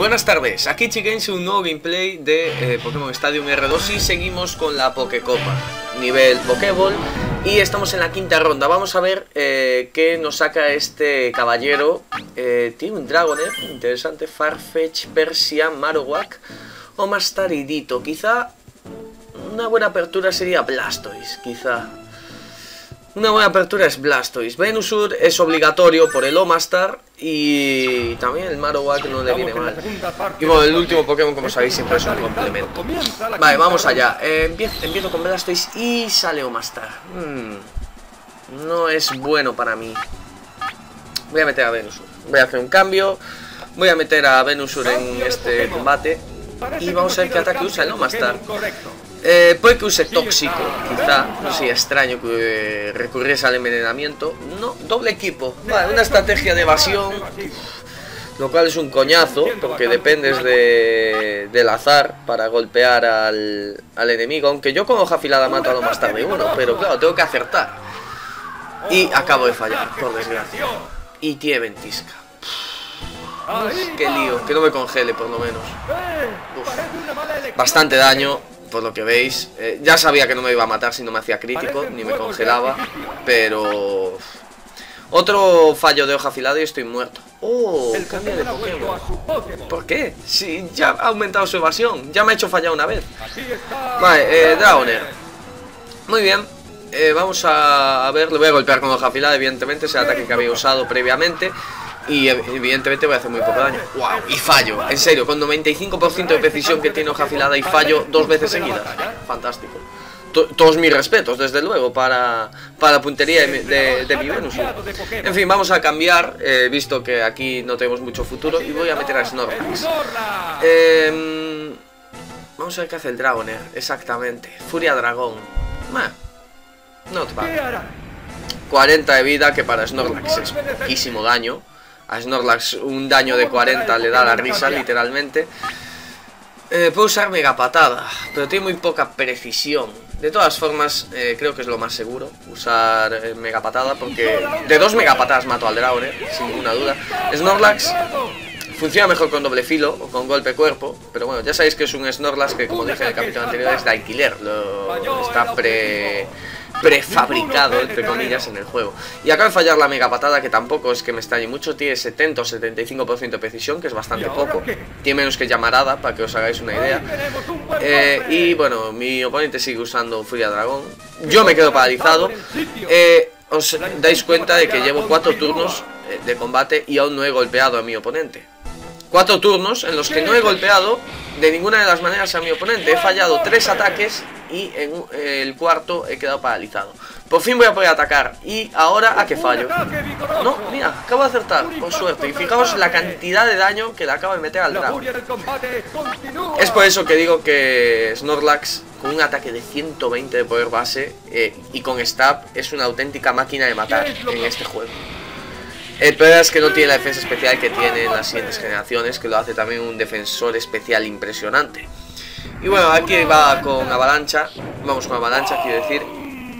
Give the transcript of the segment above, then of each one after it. Buenas tardes, aquí Chickens, un nuevo gameplay de Pokémon Stadium R2 y seguimos con la Pokecopa, nivel Pokéball, y estamos en la quinta ronda. Vamos a ver qué nos saca este caballero. Tiene un Dragonair, interesante, Farfetch, Persian, Marowak o Mastaridito. Quizá una buena apertura sería Blastoise, quizá. Una buena apertura es Blastoise. Venusaur es obligatorio por el Omastar y también el Marowak no le viene mal. Y bueno, el último Pokémon, como sabéis, siempre es un complemento. Vale, vamos allá. Empiezo con Blastoise y sale Omastar. No es bueno para mí. Voy a meter a Venusaur. Voy a hacer un cambio. Voy a meter a Venusaur en este combate. Y vamos a ver qué ataque usa el Omastar. Puede que use tóxico, quizá. No sería extraño que recurriese al envenenamiento. No, doble equipo. Vale, una estrategia de evasión, lo cual es un coñazo, porque dependes del azar para golpear al enemigo. Aunque yo con hoja afilada mato a lo más tarde uno, pero claro, tengo que acertar. Y acabo de fallar, por desgracia. Y tiene ventisca. Qué lío, que no me congele por lo menos. Bastante daño, por lo que veis. Ya sabía que no me iba a matar si no me hacía crítico, ni me congelaba, pero otro fallo de hoja afilada y estoy muerto. ¡Oh! Cambia de Pokémon. ¿Por qué? Sí, ya ha aumentado su evasión. Ya me ha hecho fallar una vez. Vale, Dragonair. Muy bien. Vamos a ver. Le voy a golpear con hoja afilada, evidentemente. Es el ataque que había usado previamente. Y evidentemente voy a hacer muy poco daño. ¡Wow! Y fallo, en serio, con 95% de precisión que tiene hoja afilada y fallo dos veces seguidas. Fantástico. Todos mis respetos, desde luego, para la puntería de mi Venusaur. En fin, vamos a cambiar, visto que aquí no tenemos mucho futuro. Y voy a meter a Snorlax. Vamos a ver qué hace el Dragonair, exactamente. Furia Dragón. Not bad. 40 de vida, que para Snorlax es poquísimo daño. A Snorlax un daño de 40 le da la risa, literalmente. Puedo usar Mega Patada, pero tiene muy poca precisión. De todas formas, creo que es lo más seguro, usar Mega Patada, porque de dos Mega Patadas mato al Dragonair, sin ninguna duda. Snorlax funciona mejor con doble filo o con golpe cuerpo, pero bueno, ya sabéis que es un Snorlax que, como dije en el capítulo anterior, es de alquiler. Está prefabricado, entre comillas, en el juego. Y acaba de fallar la Mega Patada, que tampoco es que me extrañe mucho. Tiene 70 o 75% de precisión, que es bastante poco. Tiene menos que Llamarada, para que os hagáis una idea. Y bueno, mi oponente sigue usando Furia Dragón. Yo me quedo paralizado. Os dais cuenta de que llevo 4 turnos de combate y aún no he golpeado a mi oponente. 4 turnos en los que no he golpeado de ninguna de las maneras a mi oponente. He fallado 3 ataques y en el cuarto he quedado paralizado. Por fin voy a poder atacar. Y ahora, ¿a qué fallo? No, mira, acabo de acertar, por suerte. Y fijaos la cantidad de daño que le acabo de meter al dragón. Es por eso que digo que Snorlax, con un ataque de 120 de poder base y con stab, es una auténtica máquina de matar en este juego. El problema es que no tiene la defensa especial que tienen las siguientes generaciones, que lo hace también un defensor especial impresionante. Y bueno, aquí va con avalancha. Vamos con avalancha, quiero decir.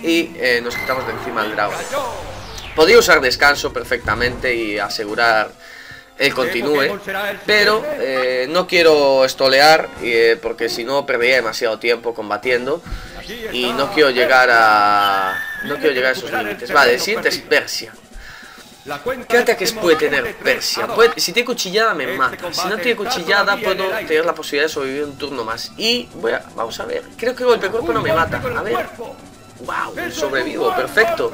Y nos quitamos de encima al dragón. Podría usar descanso perfectamente y asegurar el continúe, pero no quiero estolear, porque si no perdería demasiado tiempo combatiendo. Y no quiero llegar a esos límites. Vale, el siguiente es Persia. ¿Qué ataques puede tener Persia? Si tiene cuchillada me mata. Si no tiene cuchillada puedo tener la posibilidad de sobrevivir un turno más. Y vamos a ver. Creo que golpe cuerpo no me mata. A ver. ¡Wow! Sobrevivo. Perfecto.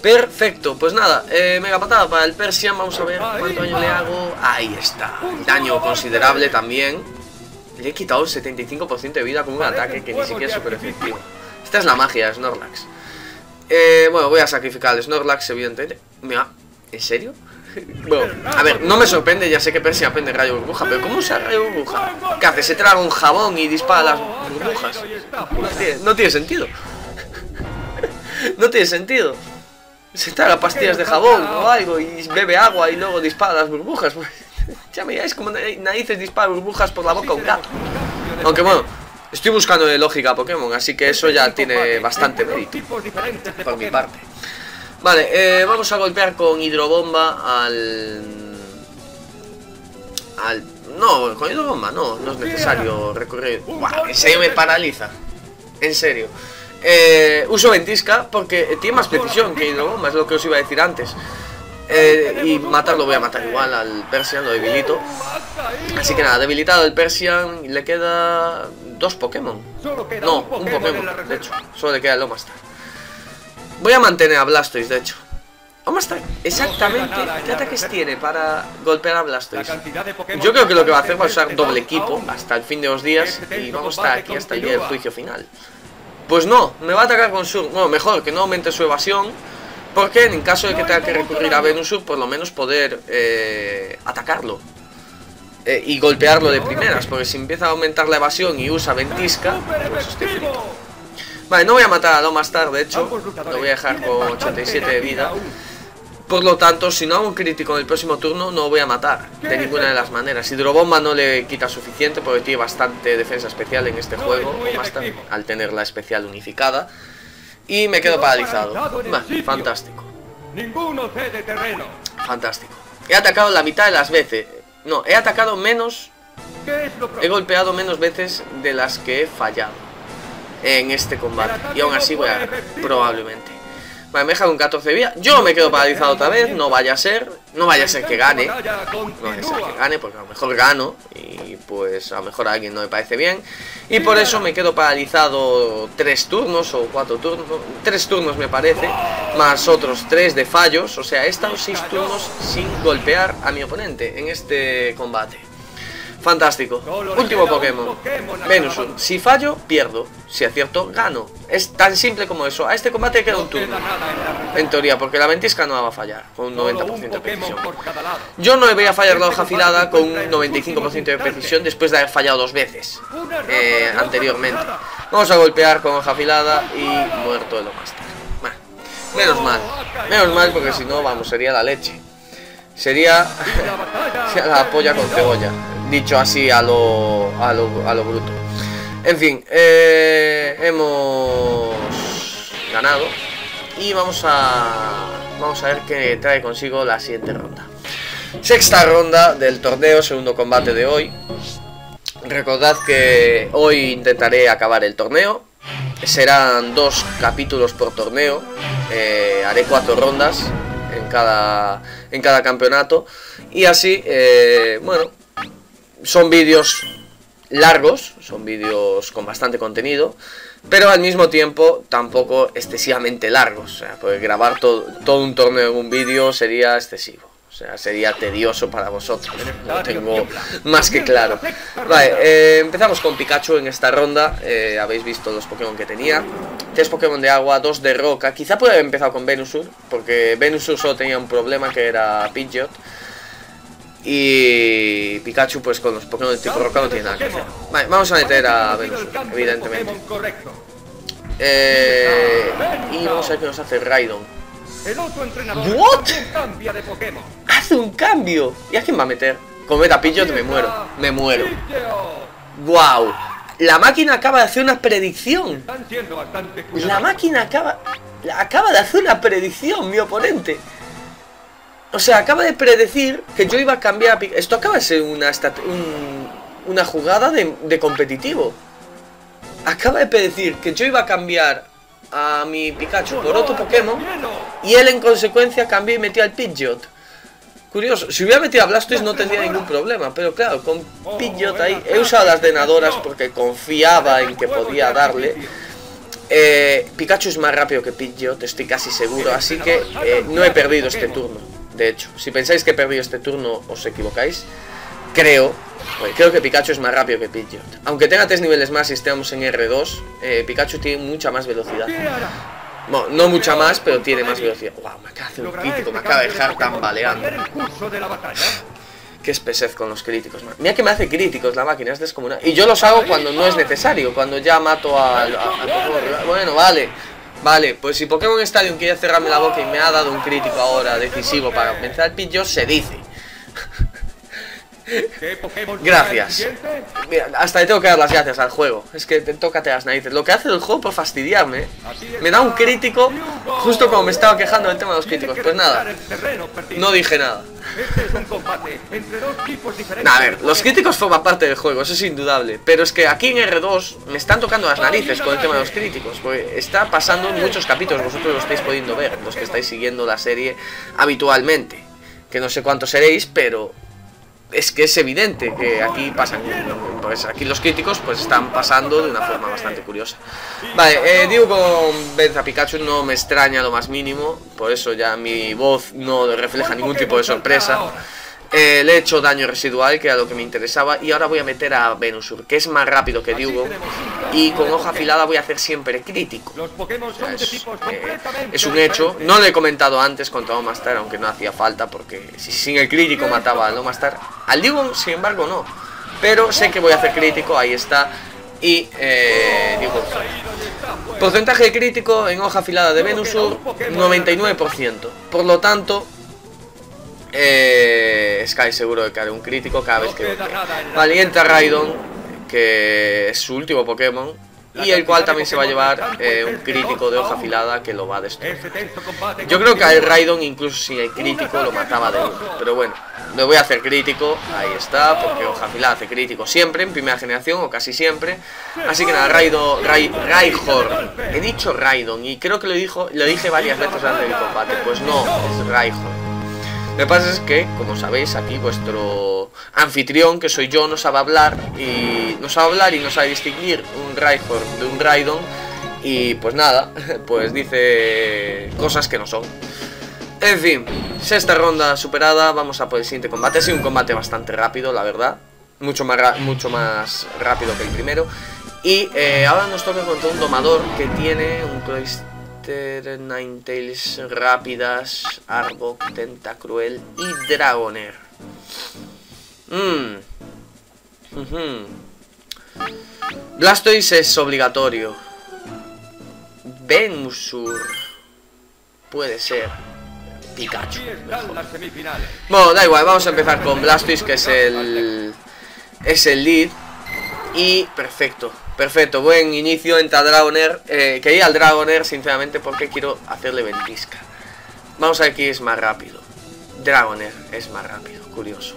Perfecto. Pues nada. Mega patada para el Persia. Vamos a ver cuánto daño le hago. Ahí está. Daño considerable también. Le he quitado el 75% de vida con un ataque que ni siquiera es súper efectivo. Esta es la magia de Snorlax. Bueno, voy a sacrificar al Snorlax, evidentemente. ¿En serio? Bueno, a ver, no me sorprende, ya sé que Persia aprende rayo burbuja, pero ¿cómo usa rayo burbuja? ¿Qué hace? Se traga un jabón y dispara las burbujas. No tiene sentido. No tiene sentido. Se traga pastillas de jabón o algo y bebe agua y luego dispara las burbujas. Pues, ya miráis como narices dispara burbujas por la boca a un gato. Aunque bueno, estoy buscando de lógica Pokémon, así que eso ya tiene bastante mérito por mi parte. Vale, vamos a golpear con hidrobomba al No, con esa bomba no, no es necesario recorrer. Buah, en serio me paraliza. En serio. Uso ventisca porque tiene más precisión que hidrobomba, es lo que os iba a decir antes. Y matarlo, voy a matar igual al Persian, lo debilito. Así que nada, debilitado el Persian, le queda dos Pokémon. No, un Pokémon, de hecho, solo le queda el Omastar. Voy a mantener a Blastoise, de hecho. Omastar, exactamente, ¿qué ataques tiene para golpear a Blastoise? Yo creo que lo que va a hacer va a usar doble equipo hasta el fin de los días y vamos a estar aquí hasta el día del juicio final. Pues no, me va a atacar con Sur. Bueno, mejor que no aumente su evasión, porque en caso de que tenga que recurrir a Venusur, por lo menos poder atacarlo y golpearlo de primeras, porque si empieza a aumentar la evasión y usa ventisca, pues estoy frito. Vale, no voy a matar a Lomastar, de hecho, lo voy a dejar con 87 de vida. Por lo tanto, si no hago un crítico en el próximo turno, no voy a matar de ninguna de las maneras. Hidrobomba no le quita suficiente porque tiene bastante defensa especial en este juego, o más tarde, al tener la especial unificada. Y me quedo paralizado. Fantástico. Fantástico. He atacado la mitad de las veces. No, he atacado menos. He golpeado menos veces de las que he fallado en este combate. Y aún así voy a ganar, probablemente. Vale, me deja con 14 de vida. Yo me quedo paralizado otra vez. No vaya a ser que gane. No vaya a ser que gane, porque a lo mejor gano. Y pues a lo mejor a alguien no me parece bien. Y por eso me quedo paralizado 3 turnos o 4 turnos. 3 turnos me parece. Más otros 3 de fallos. O sea, he estado 6 turnos sin golpear a mi oponente en este combate. Fantástico. Último Pokémon. Venusur. Si fallo, pierdo. Si acierto, gano. Es tan simple como eso. A este combate queda un turno. En teoría, porque la ventisca no va a fallar. Con un 90% de precisión. Yo no voy a fallar la hoja afilada con un 95% de precisión después de haber fallado 2 veces. Anteriormente. Vamos a golpear con hoja afilada y muerto el Omastar. Bueno, menos mal. Menos mal porque si no, vamos, sería la leche. Sería la polla con cebolla. Dicho así a lo bruto. En fin, hemos ganado. Y vamos a ver qué trae consigo la siguiente ronda. Sexta ronda del torneo, segundo combate de hoy. Recordad que hoy intentaré acabar el torneo. Serán 2 capítulos por torneo. Haré 4 rondas en cada campeonato. Y así, bueno... Son vídeos largos, son vídeos con bastante contenido, pero al mismo tiempo tampoco excesivamente largos. O sea, porque grabar todo un torneo en un vídeo sería excesivo. O sea, sería tedioso para vosotros. Lo tengo más que claro. Vale, empezamos con Pikachu en esta ronda. Habéis visto los Pokémon que tenía. 3 Pokémon de agua, 2 de roca. Quizá puede haber empezado con Venusur, porque Venusur solo tenía un problema que era Pidgeot. Y Pikachu pues con los Pokémon de tipo roca no tiene nada que hacer. Vale, vamos a meter a Venusur, evidentemente. Y vamos a ver qué nos hace Raidon. ¿What? Hace un cambio. ¿Y a quién va a meter? Con Metapidgeot me muero. Me muero. Wow. La máquina acaba de hacer una predicción. La máquina acaba de hacer una predicción, mi oponente. O sea, acaba de predecir que yo iba a cambiar a Pikachu. Esto acaba de ser una jugada de competitivo. Acaba de predecir que yo iba a cambiar a mi Pikachu por otro Pokémon. Y él en consecuencia cambió y metió al Pidgeot. Curioso, si hubiera metido a Blastoise no tendría ningún problema. Pero claro, con Pidgeot ahí he usado las denadoras porque confiaba en que podía darle. Pikachu es más rápido que Pidgeot, estoy casi seguro. Así que no he perdido este turno. De hecho, si pensáis que he perdido este turno, os equivocáis. Creo que Pikachu es más rápido que Pidgeot. Aunque tenga 3 niveles más y estemos en R2, Pikachu tiene mucha más velocidad. Bueno, no mucha más, pero tiene más velocidad. Wow, me acaba de hacer un crítico, me acaba de dejar tambaleando. Qué espesez con los críticos, man. Mira que me hace críticos la máquina, es descomunal. Y yo los hago cuando no es necesario, cuando ya mato a bueno, vale. Vale, pues si Pokémon Stadium quiere cerrarme la boca y me ha dado un crítico ahora decisivo para vencer al Pidgeot, se dice. Gracias. Mira, hasta le tengo que dar las gracias al juego. Es que tócate las narices. Lo que hace el juego por fastidiarme. Me da un crítico justo como me estaba quejando del tema de los críticos. Pues nada, no dije nada. A ver, los críticos forman parte del juego, eso es indudable. Pero es que aquí en R2 me están tocando las narices con el tema de los críticos. Porque está pasando en muchos capítulos, vosotros lo estáis pudiendo ver, los que estáis siguiendo la serie habitualmente. Que no sé cuántos seréis, pero... es que es evidente que aquí pasan, pues aquí los críticos pues están pasando de una forma bastante curiosa. Vale, digo con Venza Pikachu no me extraña lo más mínimo, por eso ya mi voz no refleja ningún tipo de sorpresa. Le he hecho daño residual, que era lo que me interesaba. Y ahora voy a meter a Venusur, que es más rápido que Dewgo. Y con hoja afilada voy a hacer siempre crítico. O sea, es un hecho. No lo he comentado antes contra Omastar, aunque no hacía falta, porque si sin el crítico mataba al Omastar. Al Dewgo, sin embargo, no. Pero sé que voy a hacer crítico, ahí está. Y digo, porcentaje de crítico en hoja afilada de Venusur, 99%. Por lo tanto... Sky seguro de que haré un crítico cada vez que... Vale, y entra Raidon, que es su último Pokémon, y el cual también se va a llevar un crítico de hoja afilada que lo va a destruir. Yo creo que al Raidon, incluso sin el crítico, lo mataba de uno. Pero bueno, le voy a hacer crítico, ahí está, porque hoja afilada hace crítico siempre, en primera generación, o casi siempre. Así que nada, Raihor. He dicho Raidon, y creo que lo dije varias veces antes del combate. Pues no, es Raihor. Lo que pasa es que, como sabéis, aquí vuestro anfitrión, que soy yo, no sabe distinguir un Raihor de un Raidon. Y pues nada, pues dice cosas que no son. En fin, sexta ronda superada, vamos a por el siguiente combate. Ha sido un combate bastante rápido, la verdad. Mucho más rápido que el primero. Y ahora nos toca contra un domador que tiene un Ninetales, Rápidas, Arbok, Tentacruel y Dragonair. Blastoise es obligatorio. Venusur puede ser Pikachu. Bueno, da igual, vamos a empezar con Blastoise, que es el lead. Y perfecto, perfecto, buen inicio. Entra Dragonair, quería al Dragonair sinceramente porque quiero hacerle ventisca. Vamos a ver quién es más rápido. Dragonair es más rápido, curioso.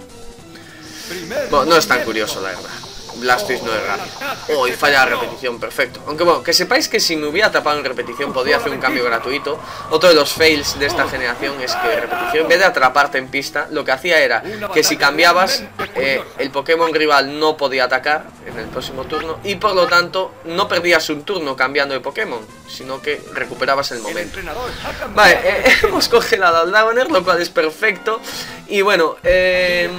Bueno, no es tan curioso la verdad, Blastoise no es rápido. Oh, y falla la repetición, perfecto. Aunque bueno, que sepáis que si me hubiera tapado en repetición podría hacer un cambio gratuito. Otro de los fails de esta generación es que repetición, en vez de atraparte en pista, lo que hacía era que si cambiabas, el Pokémon rival no podía atacar en el próximo turno, y por lo tanto no perdías un turno cambiando de Pokémon, sino que recuperabas el momento. Vale, hemos congelado al Dragonair, lo cual es perfecto. Y bueno, hace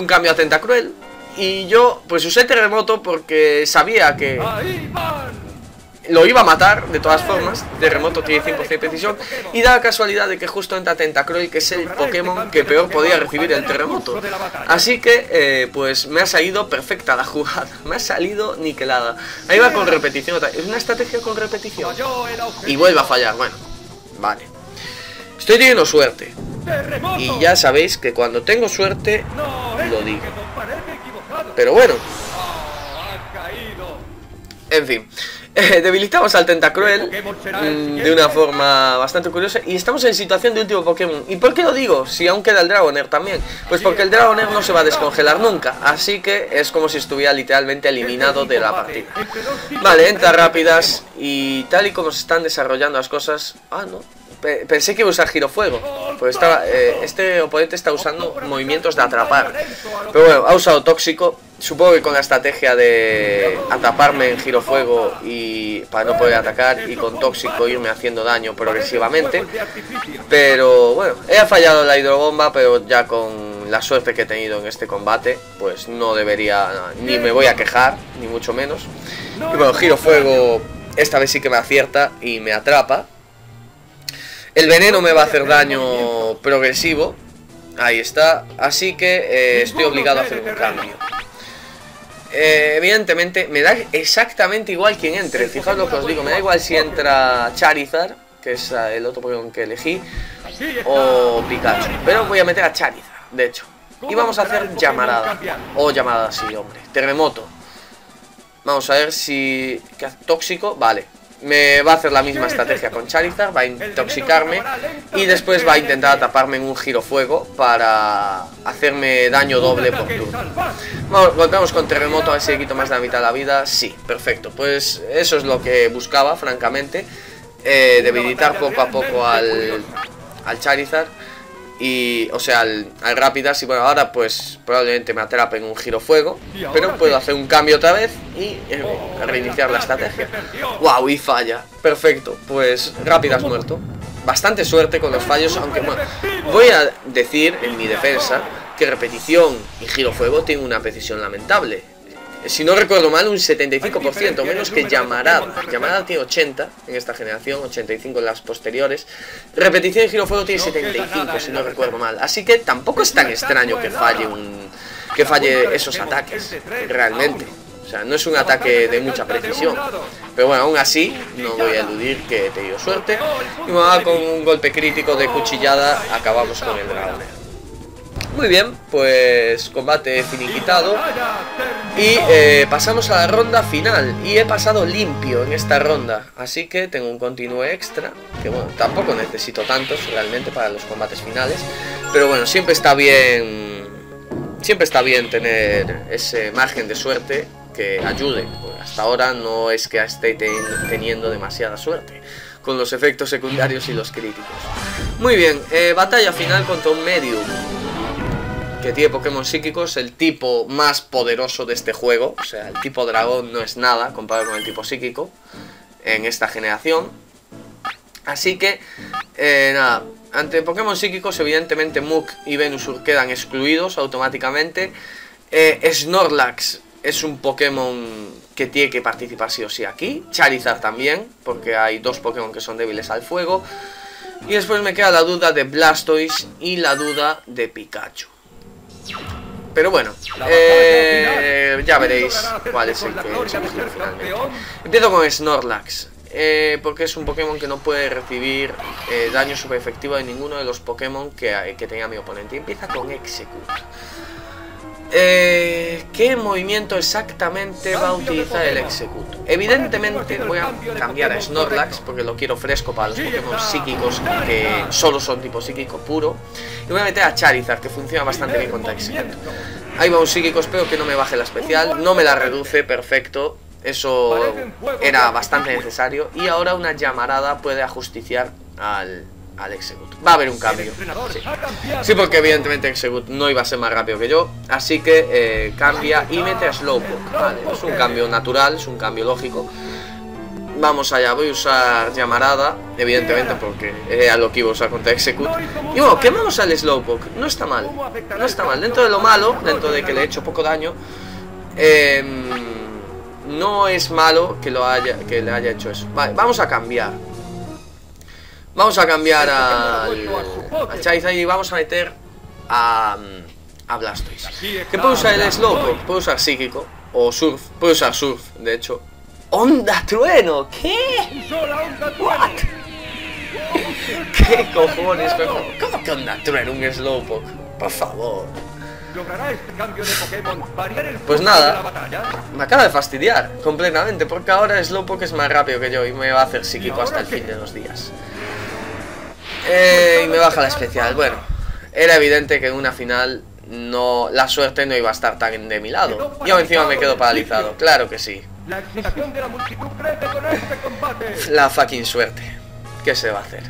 un cambio a Tentacruel. Y yo pues usé terremoto porque sabía que lo iba a matar de todas formas. Terremoto tiene 100% de precisión. Y da la casualidad de que justo entra Tentacruel, que es el Pokémon que peor podía recibir el terremoto. Así que pues me ha salido perfecta la jugada. Me ha salido niquelada. Ahí va con repetición otra. Es una estrategia con repetición. Y vuelve a fallar, bueno. Vale. Estoy teniendo suerte. Y ya sabéis que cuando tengo suerte lo digo. Pero bueno. En fin. Debilitamos al Tentacruel de una forma bastante curiosa. Y estamos en situación de último Pokémon. ¿Y por qué lo digo? Si aún queda el Dragonair también. Pues porque el Dragonair no se va a descongelar nunca. Así que es como si estuviera literalmente eliminado de la partida. Vale, entra rápidas. Y tal y como se están desarrollando las cosas... Ah, no. Pensé que iba a usar girofuego, pues estaba, este oponente está usando movimientos de atrapar. Pero bueno, ha usado tóxico. Supongo que con la estrategia de atraparme en girofuego y para no poder atacar, y con tóxico irme haciendo daño progresivamente. Pero bueno, he fallado la hidrobomba, pero ya con la suerte que he tenido en este combate, pues no debería, ni me voy a quejar, ni mucho menos. Y bueno, girofuego esta vez sí que me acierta y me atrapa. El veneno me va a hacer daño progresivo. Ahí está. Así que estoy obligado a hacer un cambio. Evidentemente me da exactamente igual quien entre. Fijaos lo que os digo. Me da igual si entra Charizard, que es el otro Pokémon que elegí, o Pikachu. Pero voy a meter a Charizard, de hecho. Y vamos a hacer llamarada. O llamada, sí, hombre. Terremoto. Vamos a ver si... ¿Qué hace? Tóxico, vale. Me va a hacer la misma estrategia con Charizard. Va a intoxicarme. Y después va a intentar taparme en un girofuego para hacerme daño doble por turno. Vamos, volvemos con Terremoto. A ver si le quito más de la mitad de la vida. Sí, perfecto. Pues eso es lo que buscaba, francamente. Debilitar poco a poco al Charizard. Y, o sea, al Rapidash. Y bueno, ahora pues probablemente me atrape en un girofuego, pero puedo hacer un cambio otra vez y reiniciar la estrategia. Wow, y falla. Perfecto, pues Rapidash muerto. Bastante suerte con los fallos, aunque bueno, voy a decir en mi defensa que repetición y girofuego tienen una precisión lamentable. Si no recuerdo mal, un 75%, menos que Llamarada. Llamarada tiene 80 en esta generación, 85 en las posteriores. Repetición y Girofuego tiene 75, si no recuerdo mal. Así que tampoco es tan extraño que falle esos ataques, realmente. O sea, no es un ataque de mucha precisión. Pero bueno, aún así, no voy a eludir que he tenido suerte. Y bueno, con un golpe crítico de cuchillada, acabamos con el dragón. Muy bien, pues combate finiquitado. Y pasamos a la ronda final. Y he pasado limpio en esta ronda. Así que tengo un continuo extra. Que bueno, tampoco necesito tantos realmente para los combates finales. Pero bueno, siempre está bien. Siempre está bien tener ese margen de suerte que ayude. Pues hasta ahora no es que esté teniendo demasiada suerte con los efectos secundarios y los críticos. Muy bien, batalla final contra un medium que tiene Pokémon psíquicos, el tipo más poderoso de este juego. O sea, el tipo dragón no es nada comparado con el tipo psíquico en esta generación. Así que, nada, ante Pokémon psíquicos, evidentemente Muk y Venusaur quedan excluidos automáticamente. Snorlax es un Pokémon que tiene que participar sí o sí aquí. Charizard también, porque hay dos Pokémon que son débiles al fuego. Y después me queda la duda de Blastoise y la duda de Pikachu. Pero bueno, ya veréis cuál es el que finalmente. Empiezo con Snorlax, porque es un Pokémon que no puede recibir daño super efectivo de ninguno de los Pokémon que tenga mi oponente. Y empieza con Execute. ¿Qué movimiento exactamente va a utilizar el Execute? Evidentemente voy a cambiar a Snorlax porque lo quiero fresco para los Pokémon psíquicos que solo son tipo psíquico puro. Y voy a meter a Charizard, que funciona bastante bien contra Execute. Ahí va un psíquico, espero que no me baje la especial. No me la reduce, perfecto. Eso era bastante necesario. Y ahora una Llamarada puede ajusticiar al Exegguth. Va a haber un cambio. Sí, porque evidentemente Exegguth no iba a ser más rápido que yo. Así que cambia y mete a Slowpoke. Vale, es un cambio natural, es un cambio lógico. Vamos allá, voy a usar Llamarada, evidentemente, porque era lo que iba a usar contra Exegguth. Y bueno, quemamos al Slowpoke. No está mal. No está mal. Dentro de lo malo, dentro de que le he hecho poco daño, no es malo que le haya hecho eso. Vale, vamos a cambiar. Vamos a cambiar a Charizard y vamos a meter a Blastoise. ¿Qué puedo usar el Slowpoke? Puedo usar Psíquico o Surf. Puedo usar Surf, de hecho. ¡Onda Trueno! ¿Qué? ¿What? ¿Qué cojones? ¿Cómo que Onda Trueno un Slowpoke? Por favor. Pues nada, me acaba de fastidiar completamente, porque ahora Slowpoke es más rápido que yo y me va a hacer psíquico hasta el fin de los días. Y me baja la especial. Bueno, era evidente que en una final no, la suerte no iba a estar tan de mi lado. Yo encima me quedo paralizado, claro que sí. La fucking suerte. ¿Qué se va a hacer?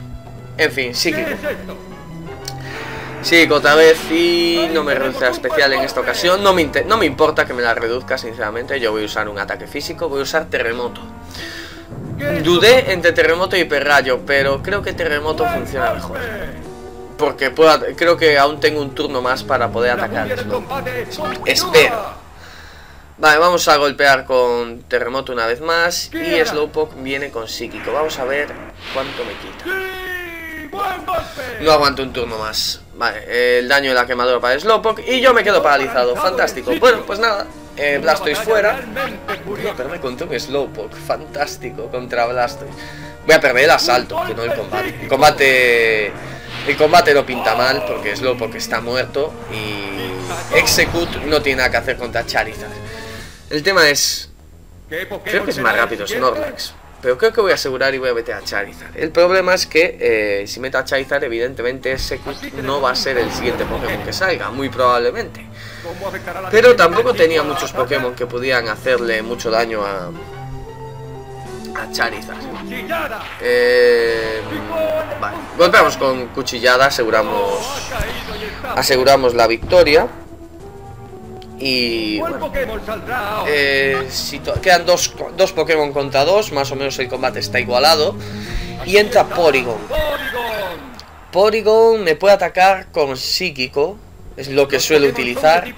En fin, psíquico. Psíquico otra vez y no me reduce la especial en esta ocasión. No me importa que me la reduzca, sinceramente. Yo voy a usar un ataque físico, voy a usar Terremoto. Dudé entre Terremoto y Hiperrayo, pero creo que Terremoto funciona mejor. Porque creo que aún tengo un turno más para poder atacar. Espero. Vale, vamos a golpear con Terremoto una vez más. Y Slowpoke viene con Psíquico. Vamos a ver cuánto me quita. No aguanto un turno más. Vale, el daño de la quemadora para Slowpoke. Y yo me quedo paralizado. Fantástico. Bueno, pues nada. Blastoise fuera. Voy a perder contra un Slowpoke. Fantástico contra Blastoise. Voy a perder el asalto, que no el combate. El combate El combate lo pinta mal porque es loco, que está muerto. Y Execute no tiene nada que hacer contra Charizard. El tema es... creo que es más rápido Snorlax, pero creo que voy a asegurar y voy a meter a Charizard. El problema es que si meto a Charizard, evidentemente Execute no va a ser el siguiente Pokémon que salga, muy probablemente. Pero tampoco tenía muchos Pokémon que pudieran hacerle mucho daño a Charizard. Vale. Golpeamos con cuchillada, aseguramos la victoria. Y bueno, quedan dos Pokémon contra dos. Más o menos el combate está igualado. Y entra Porygon. Porygon me puede atacar con Psíquico, es lo que suele utilizar.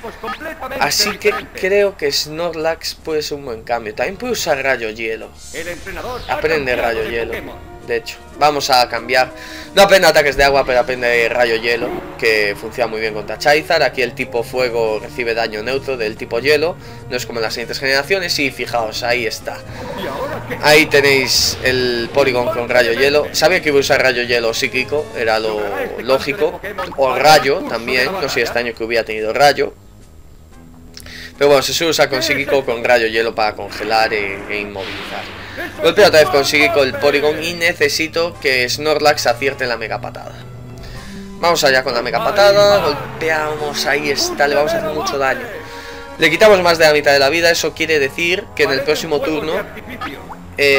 Así que creo que Snorlax puede ser un buen cambio. También puede usar Rayo Hielo. Aprende Rayo Hielo. De hecho, vamos a cambiar. No aprende ataques de agua, pero aprende Rayo Hielo, que funciona muy bien contra Charizard. Aquí el tipo fuego recibe daño neutro del tipo hielo, no es como en las siguientes generaciones. Y fijaos, ahí está. Ahí tenéis el Porygon con Rayo Hielo. Sabía que iba a usar Rayo Hielo Psíquico, era lo lógico. O Rayo también, no sé este año que hubiera tenido Rayo. Pero bueno, se suele usar con Psíquico, con Rayo Hielo para congelar e inmovilizar. Golpeo otra vez con Psíquico el Porygon y necesito que Snorlax acierte en la mega patada. Vamos allá con la mega patada, golpeamos, ahí está, le vamos a hacer mucho daño. Le quitamos más de la mitad de la vida, eso quiere decir que en el próximo turno,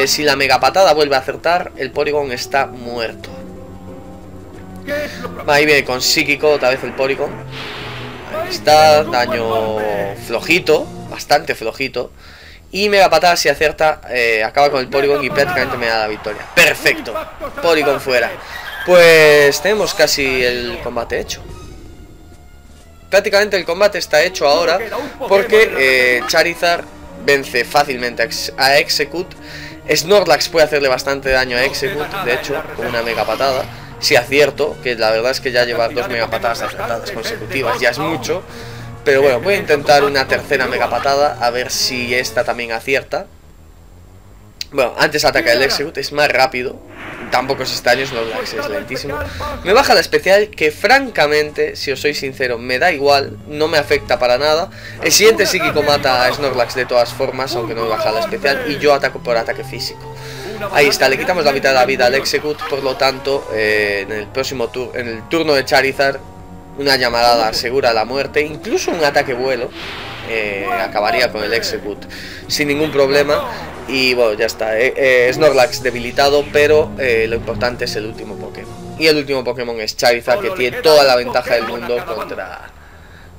si la mega patada vuelve a acertar, el Porygon está muerto. Ahí viene con Psíquico otra vez el Porygon. Ahí está, daño flojito, bastante flojito. Y mega patada, si acierta, acaba con el Porygon y prácticamente me da la victoria. Perfecto, Porygon fuera. Pues tenemos casi el combate hecho. Prácticamente el combate está hecho ahora, porque Charizard vence fácilmente a Execute. Snorlax puede hacerle bastante daño a Execute, de hecho, con una mega patada. Si acierto, que la verdad es que ya lleva dos mega patadas acertadas consecutivas, ya es mucho. Pero bueno, voy a intentar una tercera mega patada, a ver si esta también acierta. Bueno, antes ataca el Execute, es más rápido. Tampoco es extraño, Snorlax es lentísimo. Me baja la especial, que francamente, si os soy sincero, me da igual. No me afecta para nada. El siguiente Psíquico mata a Snorlax de todas formas, aunque no me baja la especial. Y yo ataco por ataque físico. Ahí está, le quitamos la mitad de la vida al Execute. Por lo tanto, en el turno de Charizard, una llamarada asegura la muerte. Incluso un ataque vuelo acabaría con el Execute sin ningún problema. Y bueno, ya está. Snorlax debilitado, pero lo importante es el último Pokémon. Y el último Pokémon es Charizard, que tiene toda la ventaja del mundo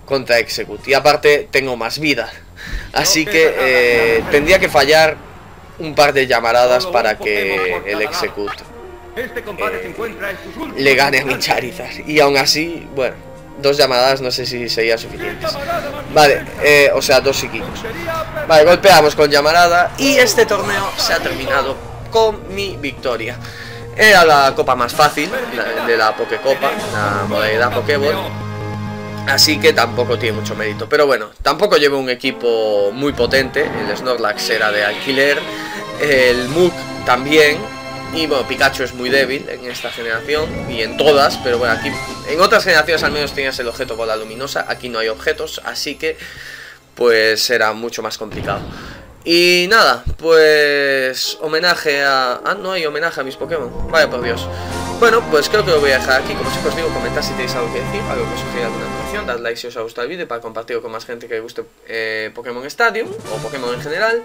contra Execute. Y aparte tengo más vida, así que tendría que fallar un par de llamaradas para que el Execute le gane a mi Charizard. Y aún así, bueno, dos llamadas no sé si serían suficientes. Vale, o sea, dos Psíquicos. Vale, golpeamos con llamarada y este torneo se ha terminado con mi victoria. Era la copa más fácil, de la Pokecopa, la modalidad Pokéball, así que tampoco tiene mucho mérito. Pero bueno, tampoco llevo un equipo muy potente. El Snorlax era de alquiler, el Muk también. Y bueno, Pikachu es muy débil en esta generación y en todas, pero bueno, aquí en otras generaciones al menos tenías el objeto bola luminosa, aquí no hay objetos, así que pues era mucho más complicado. Y nada, pues homenaje a... ah, no hay homenaje a mis Pokémon, vaya por Dios. Bueno, pues creo que lo voy a dejar aquí. Como siempre os digo, comentad si tenéis algo que decir, algo que os sugiera, alguna información, dad like si os ha gustado el vídeo para compartirlo con más gente que le guste Pokémon Stadium o Pokémon en general.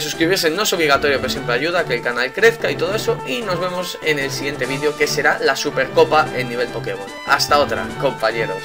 Suscribirse no es obligatorio, pero siempre ayuda a que el canal crezca y todo eso. Y nos vemos en el siguiente vídeo, que será la Supercopa en nivel Pokémon. Hasta otra, compañeros.